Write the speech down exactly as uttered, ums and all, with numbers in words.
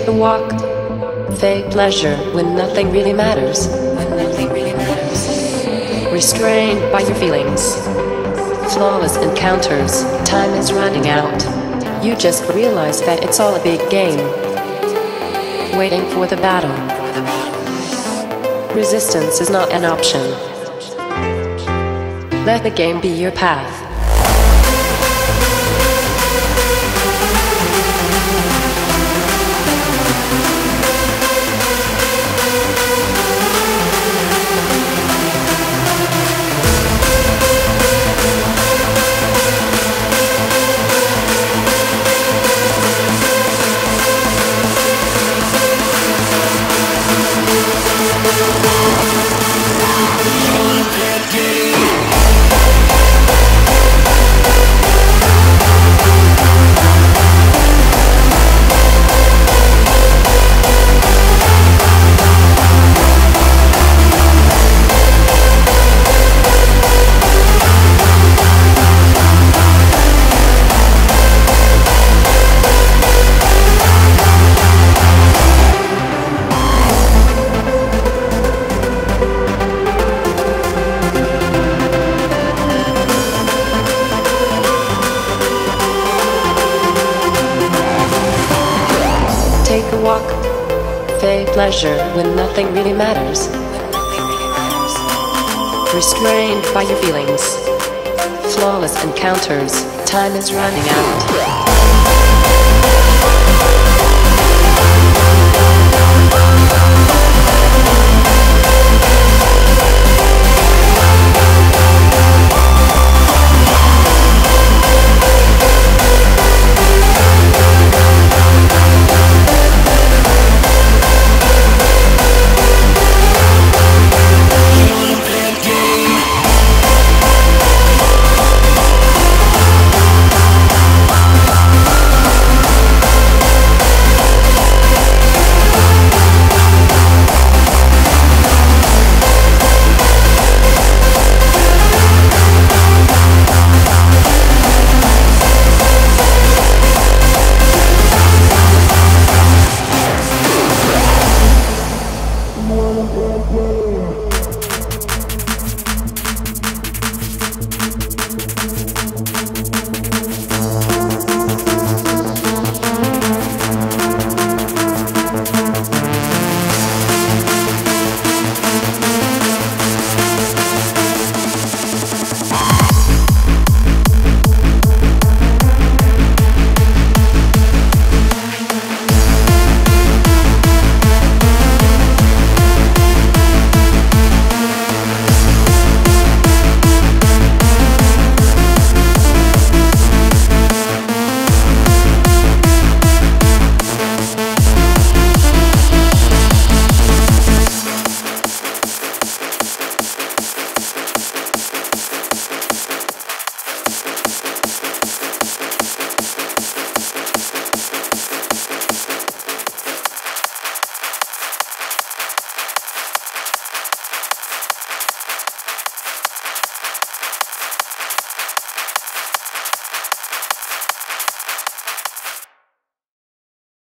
take a walk, fake pleasure when nothing really matters. When nothing really matters. Restrained by your feelings, flawless encounters. Time is running out. You just realize that it's all a big game. Waiting for the battle. Resistance is not an option. Let the game be your path. Take a walk, fake pleasure when nothing really matters. When nothing really matters. Restrained by your feelings, flawless encounters. Time is running out.